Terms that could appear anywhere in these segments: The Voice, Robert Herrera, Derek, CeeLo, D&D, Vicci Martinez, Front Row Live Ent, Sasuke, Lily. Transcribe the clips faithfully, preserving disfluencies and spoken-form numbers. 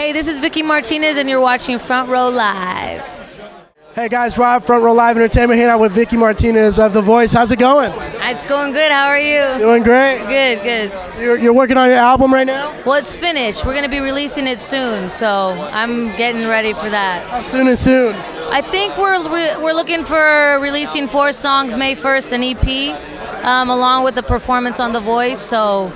Hey, this is Vicci Martinez, and you're watching Front Row Live. Hey guys, Rob, Front Row Live Entertainment here. I'm with Vicci Martinez of The Voice. How's it going? It's going good. How are you? Doing great. Good, good. You're, you're working on your album right now? Well, it's finished. We're going to be releasing it soon, so I'm getting ready for that. How soon is soon? I think we're, we're looking for releasing four songs, May first, an E P, um, along with the performance on The Voice, so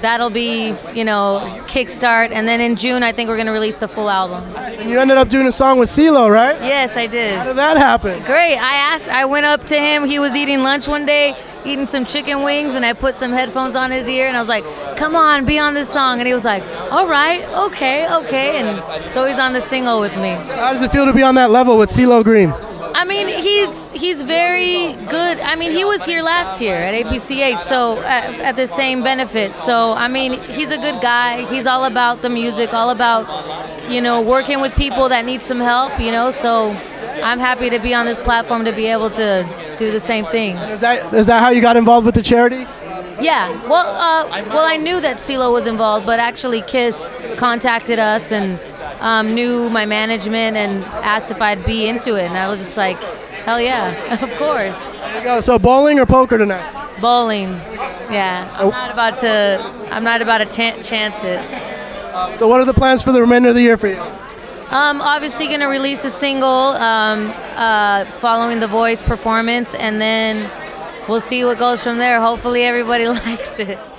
that'll be, you know, kickstart, and then in June I think we're gonna release the full album. And you ended up doing a song with CeeLo, right? Yes, I did. How did that happen? Great. I asked. I went up to him. He was eating lunch one day, eating some chicken wings, and I put some headphones on his ear, and I was like, "Come on, be on this song." And he was like, "All right, okay, okay." And so he's on the single with me. So how does it feel to be on that level with CeeLo Green? I mean, he's he's very good. I mean, he was here last year at A P C H, so at, at the same benefit. So, I mean, he's a good guy. He's all about the music, all about, you know, working with people that need some help, you know. So I'm happy to be on this platform to be able to do the same thing. Is that, is that how you got involved with the charity? Yeah. Well, uh, well, I knew that CeeLo was involved, but actually Kiss contacted us and um, knew my management and asked if I'd be into it, and I was just like, hell yeah, of course. There you go. So bowling or poker tonight? Bowling. Yeah. I'm not about to. I'm not about to t chance it. So what are the plans for the remainder of the year for you? Um, obviously going to release a single um, uh, following The Voice performance, and then we'll see what goes from there. Hopefully everybody likes it.